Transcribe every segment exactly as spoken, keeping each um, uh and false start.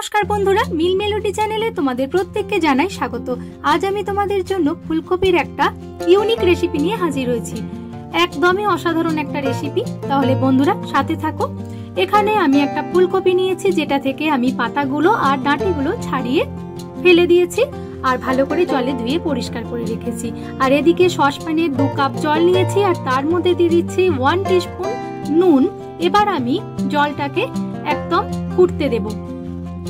नमस्कार बंधुरा, मिल मेलोडी चैनेले तुम्हारे प्रत्येकके जानाई स्वागत। आज आमी तुम्हादेर जोन्नो फुलकपिर एकटा यूनिक रेसिपि निये हाजिर हयेछि। एकदमई असाधारण एकटा रेसिपि, ताहले बंधुरा साथे थाको। एखाने आमी एकटा फुलकपि नियेछि जेटा थेके आमी पातागुलो आर डांटिगुलो छाड़िये फेले दियेछि आर भालो करे जले धुये परिष्कार करे रेखेछि। आर एदिके ससप्याने दो कप जल नियेछि आर तार मध्ये दिये दिच्छि एक टीस्पुन नुन। एबार आमी जलटाके एकदम फुटते देबो।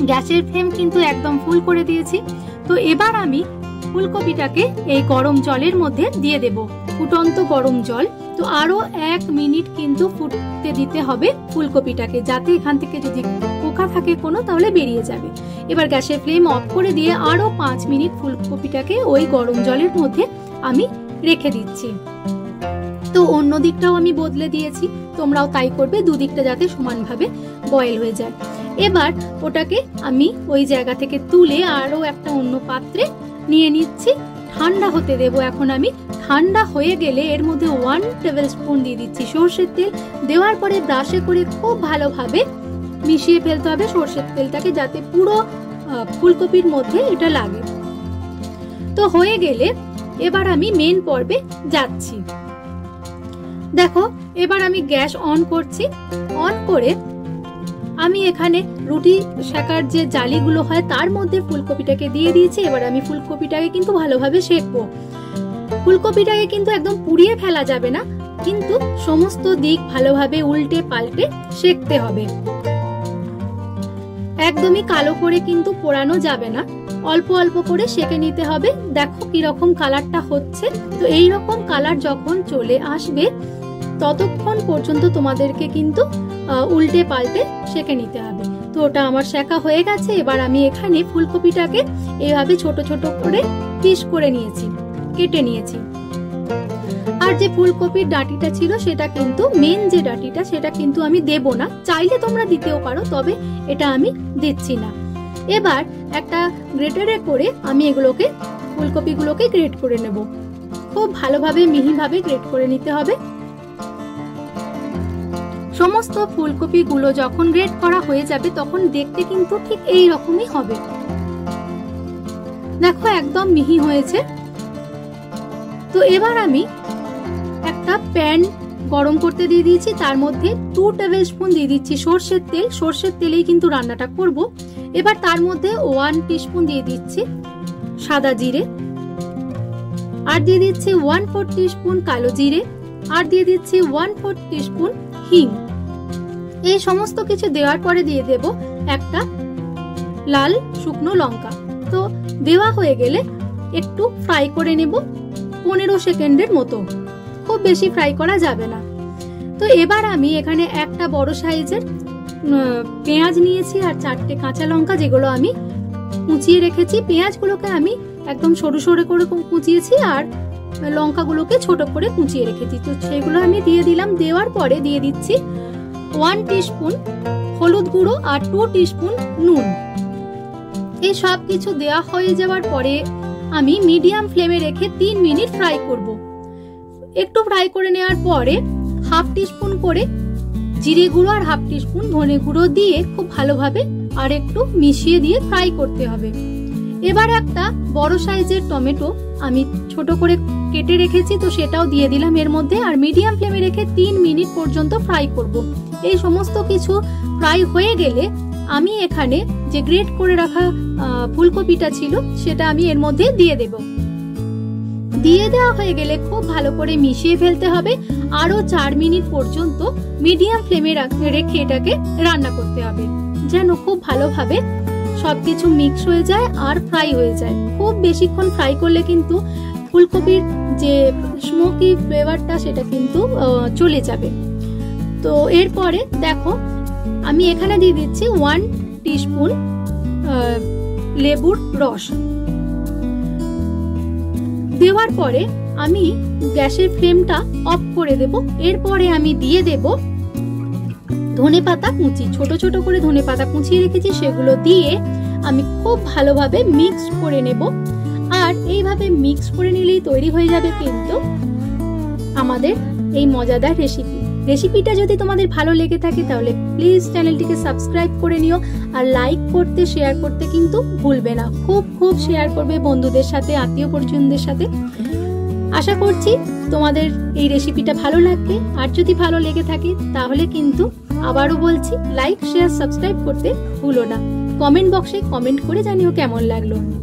गैसेर फ्लेम किन्तु एकदम फुल करे दिएछि। तो एबार आमी फुलकपिटाके एई गरम जलेर मध्ये दिये देबो, फुटंत गरम जल। तो आरो एक मिनिट किन्तु फुटते दिते होबे फुलकपिटाके, जाते एखान थेके जोदि पोका थाके कोनो ताहले बेरिये जाबे। एबार गैसेर फ्लेम अफ करे दिये आरो पाँच मिनिट फुलकपिटाके ओई गरम जलेर मध्ये आमी रेखे दिच्छि। तो अन्य दिकटाओ आमी बदले दिएछि, तोमराओ ताई करबे, दुई दिकटा जाते समानभावे बयल हये जाय। এবার ওটাকে আমি ওই জায়গা থেকে তুলে আরো একটা অন্য পাত্রে নিয়ে নিচ্ছি, ঠান্ডা হতে দেব। এখন আমি ঠান্ডা হয়ে গেলে এর মধ্যে এক টেবিলস্পুন দিয়ে দিচ্ছি সরষের তেল। দেওয়ার পরে ব্রাশে করে খুব ভালোভাবে মিশিয়ে ফেলতে হবে সরষের তেলটাকে, যাতে পুরো ফুলকপির মধ্যে এটা লাগে। তো হয়ে গেলে এবার আমি মেন পর্বে যাচ্ছি। দেখো এবার আমি গ্যাস অন করছি। অন করে আমি এখানে রুটি শেকার যে জালিগুলো হয় তার মধ্যে ফুলকপিটাকে দিয়ে দিয়েছি। এবার আমি ফুলকপিটাকে কিন্তু ভালোভাবে শেকবো। ফুলকপিটাকে কিন্তু একদম পুড়িয়ে ফেলা যাবে না, কিন্তু সমস্ত দিক ভালোভাবে উল্টে পাল্টে শেকতে হবে। একদমই কালো করে কিন্তু পোড়ানো যাবে না, অল্প অল্প করে সেকে নিতে হবে। দেখো কিরকম কালারটা হচ্ছে। তো এইরকম কালার যখন চলে আসবে ততক্ষণ পর্যন্ত তোমাদেরকে কিন্তু উল্টে পাল্টে সেকে নিতে হবে। তো ওটা আমার সেকা হয়ে গেছে। এবার আমি এখানে ফুলকপিটাকে এইভাবে ছোট ছোট করে পিস করে নিয়েছি, কেটে নিয়েছি। আর যে ফুলকপির ডাঁটিটা ছিল সেটা কিন্তু মেন যে ডাঁটিটা সেটা কিন্তু আমি দেব না, চাইলে তোমরা দিতেও পারো, তবে এটা আমি দিচ্ছি না। এবার একটা গ্রেটারে করে আমি এগুলোকে ফুলকপিগুলোকে গ্রেট করে নেব। খুব ভালোভাবে মিহিভাবে গ্রেট করে নিতে হবে। সমস্ত ফুলকপিগুলো যখন গ্রেট করা হয়ে যাবে তখন দেখতে কিন্তু ঠিক এই রকমই হবে। দেখো একদম মিহি হয়েছে। তো এবার আমি একটা প্যান গরম করতে দিয়ে দিয়েছি, তার মধ্যে দুই টেবিলস্পুন দিয়ে দিচ্ছি সরষের তেল। সরষের তেলেই কিন্তু রান্নাটা করব। এবার তার মধ্যে এক টিস্পুন দিয়ে দিচ্ছি সাদা জিরে, আর দিয়ে দিচ্ছি এক চতুর্থাংশ টিস্পুন কালো জিরে, আর দিয়ে দিচ্ছি এক চতুর্থাংশ টিস্পুন হিং। এই সমস্ত কিছু দেওয়ার পরে দিয়ে দেব একটা লাল শুকনো লঙ্কা। তো দেওয়া হয়ে গেলে একটু ফ্রাই করে নেব পনেরো সেকেন্ডের মতো, খুব বেশি ফ্রাই করা যাবে না। তো এবার আমি এখানে একটা বড় সাইজের পেঁয়াজ নিয়েছি আর চারটে কাঁচা লঙ্কা যেগুলো আমি কুচিয়ে রেখেছি। পেঁয়াজগুলোকে আমি একদম সরু সরু করে কুচিয়েছি আর লঙ্কাগুলোকে ছোট করে কুচিয়ে রেখেছি। তো সেগুলো আমি দিয়ে দিলাম। দেওয়ার পরে দিয়ে দিচ্ছি এক টিস্পুন হলুদ গুঁড়ো আর দুই টিস্পুন নুন। এই সব কিছু দেয়া হয়ে যাওয়ার পরে আমি মিডিয়াম ফ্লেমে রেখে তিন মিনিট ফ্রাই করব। একটু ফ্রাই করে নেওয়ার পরে হাফ টিস্পুন করে জিরে গুঁড়ো আর হাফ টিস্পুন ধনে গুঁড়ো দিয়ে খুব ভালোভাবে আর একটু মিশিয়ে দিয়ে ফ্রাই করতে হবে। এবার একটা বড় সাইজের টমেটো আমি ছোট করে কেটে রেখেছি, তো সেটাও দিয়ে দিলাম এর মধ্যে। আর মিডিয়াম ফ্লেমে রেখে তিন মিনিট পর্যন্ত ফ্রাই করব। এই সমস্ত কিছু ফ্রাই হয়ে গেলে আমি এখানে যে গ্রেট করে রাখা ফুলকপিটা ছিল সেটা আমি এর মধ্যে দিয়ে দেব। দিয়ে দেওয়া হয়ে গেলে খুব ভালো করে মিশিয়ে ফেলতে হবে। আরো চার মিনিট পর্যন্ত মিডিয়াম ফ্লেমে রেখে এটাকে রান্না করতে হবে, যেন খুব ভালোভাবে সবকিছু মিক্স হয়ে যায় আর ফ্রাই হয়ে যায়। খুব বেশিক্ষণ ফ্রাই করলে কিন্তু ফুলকপির যে স্মোকি ফ্লেভারটা সেটা কিন্তু চলে যাবে। তো এরপরে দেখো আমি এখানে দিয়ে দিচ্ছি এক টিস্পুন লেবুর রস। দেওয়ার পরে আমি গ্যাসের ফ্লেমটা অফ করে দেব। এরপরে আমি দিয়ে দেব ধনে পাতা কুচি, ছোট ছোট করে ধনে পাতা কুচিয়ে রেখেছি, সেগুলো দিয়ে আমি খুব ভালোভাবে মিক্স করে নেব। আর এইভাবে মিক্স করে নিলেই তৈরি হয়ে যাবে কিন্তু আমাদের এই মজাদার রেসিপি। रेसिपिटा जोदि तोमादेर भालो लेगे थाके ताहले प्लिज चैनलटिके सबस्क्राइब करे निओ और लाइक करते शेयर करते किन्तु भूलबे ना। खूब खूब शेयर करबे बंधुदेर साथे आत्मीय परिजनदेर साथे। आशा करछि तोमादेर एई रेसिपिटा भालो लागबे और जोदि भालो लेगे थाके ताहले किन्तु आबारो बोलछि लाइक शेयर सबस्क्राइब करते भूलो ना। कमेंट बक्से कमेंट करे जानिओ केमन लागलो।